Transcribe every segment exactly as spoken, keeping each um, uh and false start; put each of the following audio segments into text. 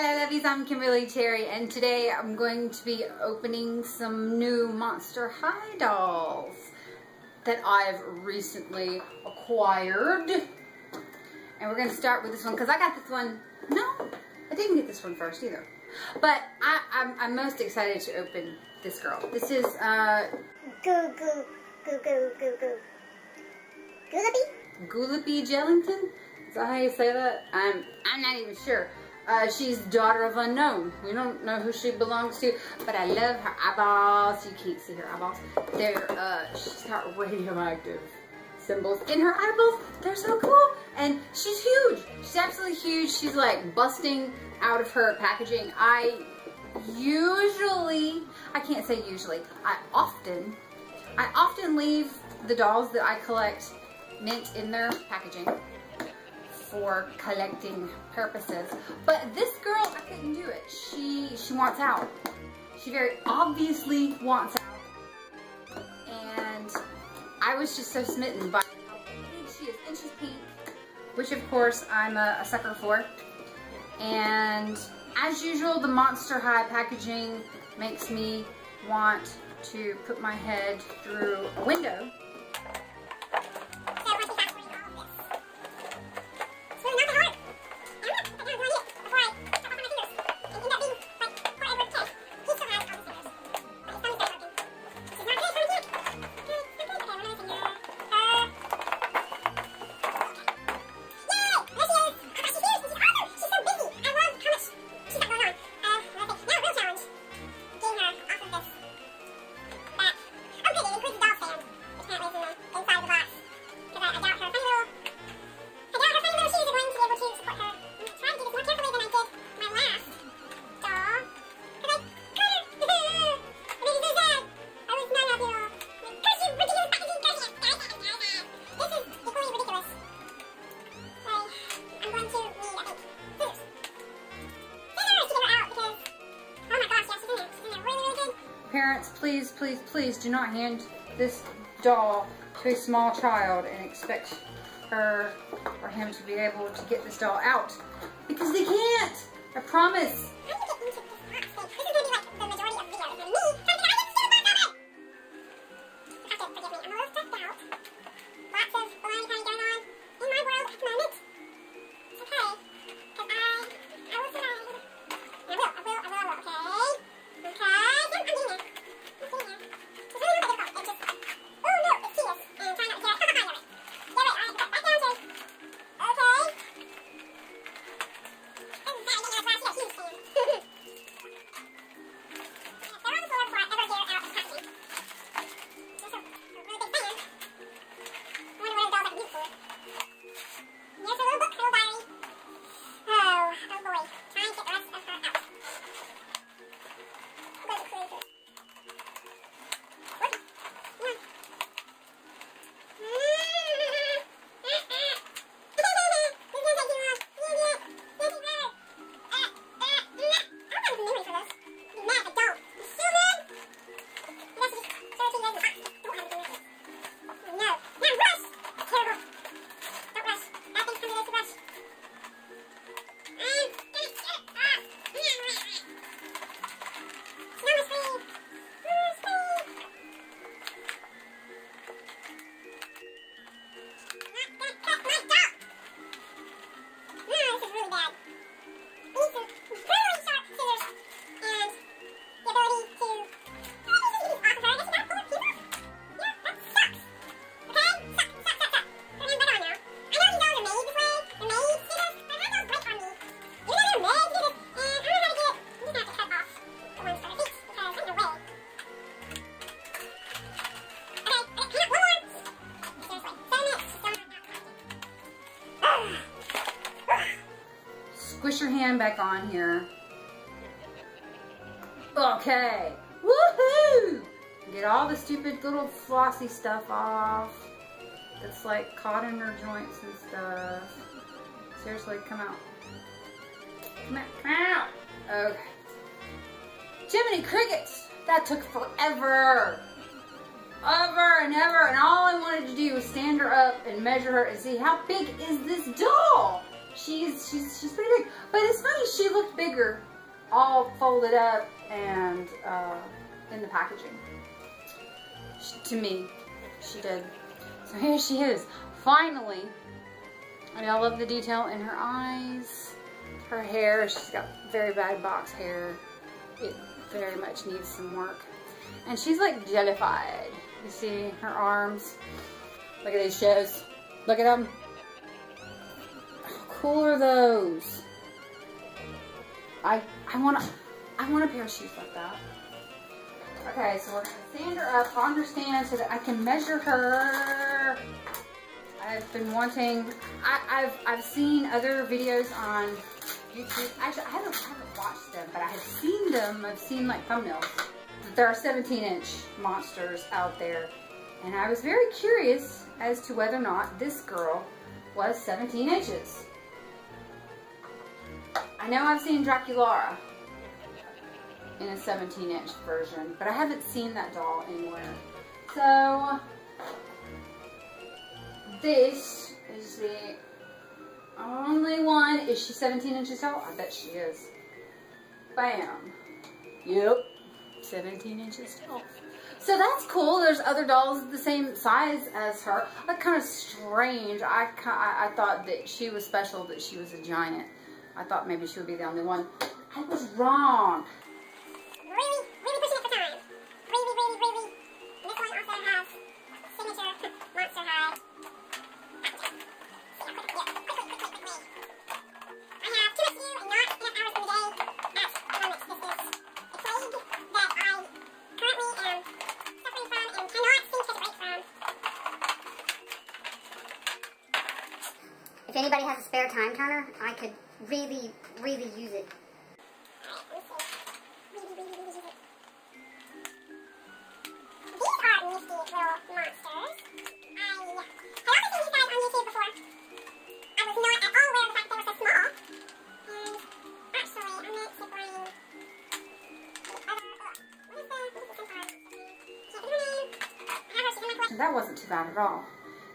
Hello lovies, I'm Kimberly Terry, and today I'm going to be opening some new Monster High dolls that I've recently acquired. And we're going to start with this one, because I got this one, no, I didn't get this one first either. But I, I'm, I'm most excited to open this girl. This is, uh... Goo Goo, Goo Goo, Goo Goo. Goolipy? Goolipy Jellington? Is that how you say that? I'm, I'm not even sure. Uh, she's daughter of unknown. We don't know who she belongs to, but I love her eyeballs. You can't see her eyeballs. They're, uh, she's got radioactive symbols in her eyeballs. They're so cool. And she's huge. She's absolutely huge. She's like busting out of her packaging. I usually, I can't say usually, I often, I often leave the dolls that I collect mint in their packaging for collecting purposes, but this girl, I couldn't do it. She she wants out. She very obviously wants out, and I was just so smitten by how big she is, and she's pink, which of course I'm a, a sucker for. And as usual, the Monster High packaging makes me want to put my head through a window. Parents, please, please, please do not hand this doll to a small child and expect her or him to be able to get this doll out, because they can't. I promise. Push your hand back on here. Okay. Woohoo! Get all the stupid little flossy stuff off. That's like caught in her joints and stuff. Seriously, come out. Come out, come out! Okay. Jiminy Crickets! That took forever! Over and ever, and all I wanted to do was stand her up and measure her and see how big is this doll? she's she's she's pretty big. But it's funny, she looked bigger, all folded up and uh, in the packaging. She, to me, she did. So here she is, finally. And I love the detail in her eyes, her hair. She's got very bad box hair. It very much needs some work. And she's like jellified. You see her arms. Look at these shoes. Look at them. How cool are those? I I want I want a pair of shoes like that. Okay, so we're gonna stand her up on her stand so that I can measure her. I've been wanting. I, I've I've seen other videos on YouTube. Actually, I haven't, I haven't watched them, but I have seen them. I've seen like thumbnails. There are seventeen inch monsters out there, and I was very curious as to whether or not this girl was seventeen inches. I know I've seen Draculaura in a seventeen inch version, but I haven't seen that doll anywhere. So this is the only one. Is she seventeen inches tall? I bet she is. Bam. Yep. seventeen inches tall. So that's cool. There's other dolls the same size as her. That's kind of strange. I, I thought that she was special, that she was a giant. I thought maybe she would be the only one. I was wrong. Really, really pushing it for time. Really, really, really. This one also has signature Monster High. If anybody has a spare time turner, I could really, really use it. Really, really, really use it. These are nifty little monsters. I had already seen these guys on YouTube before. I was not at all aware of the fact that they were so small. And actually, I meant to bring the other. What is the? That wasn't too bad at all.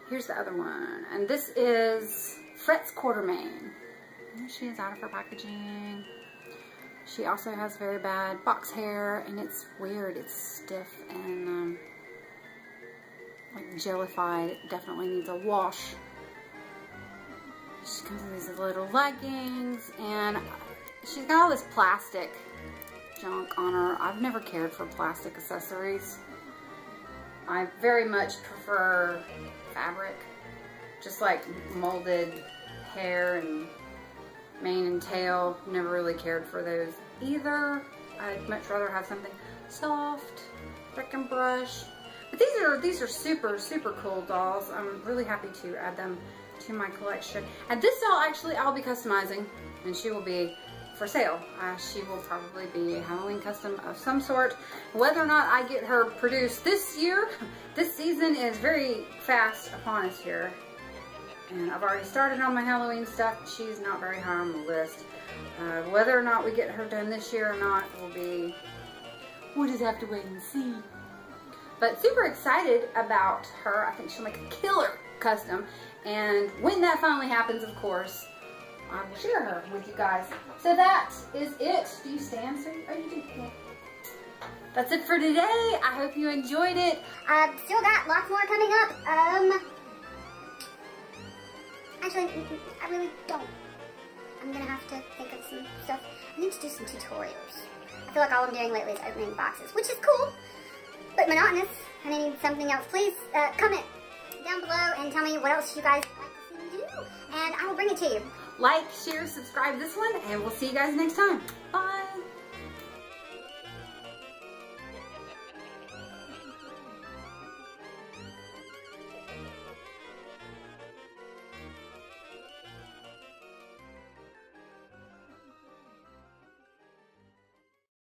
Here's the other one, and this is Fret's Quartermain. There she is out of her packaging. She also has very bad box hair, and it's weird. It's stiff and um, like jellified. It definitely needs a wash. She comes in these little leggings, and she's got all this plastic junk on her. I've never cared for plastic accessories. I very much prefer fabric, just like molded hair and mane and tail. Never really cared for those either. I'd much rather have something soft, brick and brush. But these are these are super super cool dolls. I'm really happy to add them to my collection. And this doll, actually, I'll be customizing, and she will be for sale. Uh, she will probably be a Halloween custom of some sort. Whether or not I get her produced this year, this season is very fast upon us here. And I've already started on my Halloween stuff. She's not very high on the list. Uh, whether or not we get her done this year or not will be, we'll just have to wait and see. But super excited about her. I think she'll make a killer custom. And when that finally happens, of course, I will share her with you guys. So that is it. Do you stand, sir? Oh, you do. Yeah. That's it for today. I hope you enjoyed it. Uh, still got lots more coming up. Um, actually, I really don't. I'm gonna have to think of some stuff. I need to do some tutorials. I feel like all I'm doing lately is opening boxes, which is cool, but monotonous. And I need something else. Please uh, comment down below and tell me what else you guys like to see me do, and I will bring it to you. Like, share, subscribe this one, and we'll see you guys next time. Bye!